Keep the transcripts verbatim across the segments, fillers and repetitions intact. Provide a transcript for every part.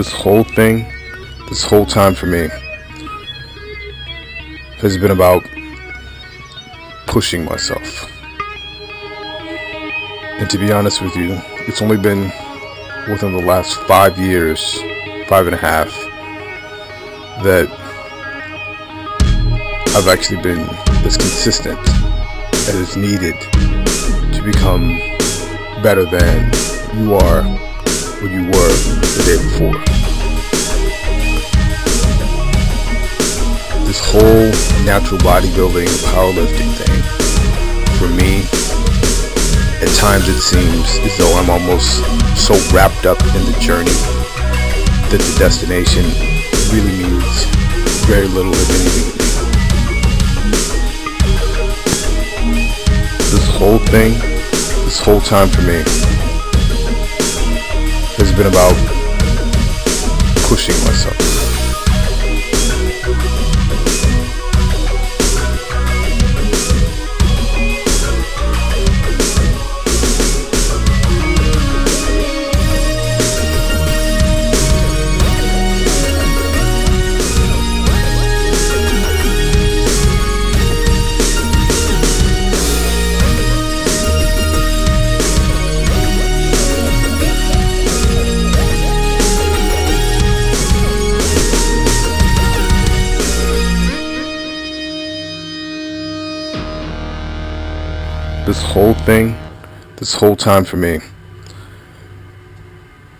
this whole thing, this whole time for me, has been about pushing myself. And to be honest with you, it's only been within the last five years, five and a half, that I've actually been as consistent as is needed to become better than you are or you were the day before. This whole natural bodybuilding, powerlifting thing, for me, at times it seems as though I'm almost so wrapped up in the journey that the destination really means very little, if anything. This whole thing, this whole time for me, has been about pushing myself. This whole thing, this whole time for me,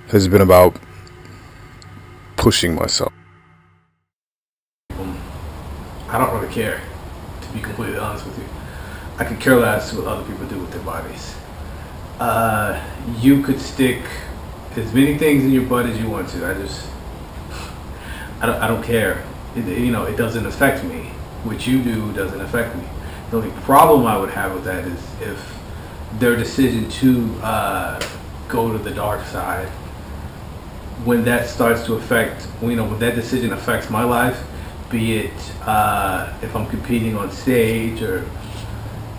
has been about pushing myself. I don't really care, to be completely honest with you. I could care less what other people do with their bodies. Uh, you could stick as many things in your butt as you want to. I just, I don't, I don't care. It, you know, it doesn't affect me. What you do doesn't affect me. The only problem I would have with that is if their decision to uh, go to the dark side, when that starts to affect, you know, when that decision affects my life, be it uh, if I'm competing on stage or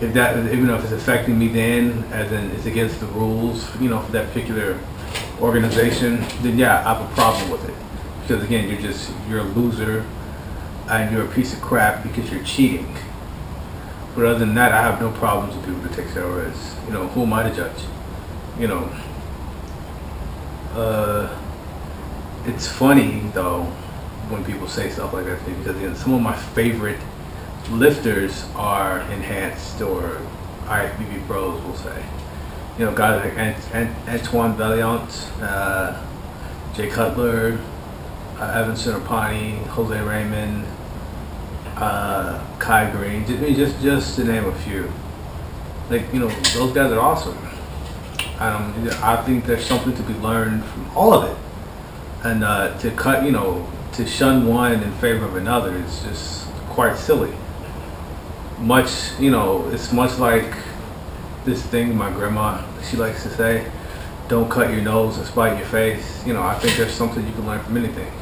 if that, even if it's affecting me then, as in it's against the rules, you know, for that particular organization, then yeah, I have a problem with it. Because again, you're just, you're a loser and you're a piece of crap because you're cheating. But other than that, I have no problems with people that take steroids. You know, who am I to judge? You know, uh, it's funny though when people say stuff like that to me, because you know, some of my favorite lifters are enhanced or I F B B pros, we'll say. You know, guys like Ant Ant Antoine Valiant, uh, Jay Cutler, uh, Evan Sinopani, Jose Raymond. Uh, Kai Greene, just just to name a few. Like, you know, those guys are awesome. Um, I think there's something to be learned from all of it, and uh, to cut, you know, to shun one in favor of another is just quite silly. Much, you know, it's much like this thing my grandma, she likes to say, "Don't cut your nose and spite your face." You know, I think there's something you can learn from anything.